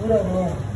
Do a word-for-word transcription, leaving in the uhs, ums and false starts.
What up, man?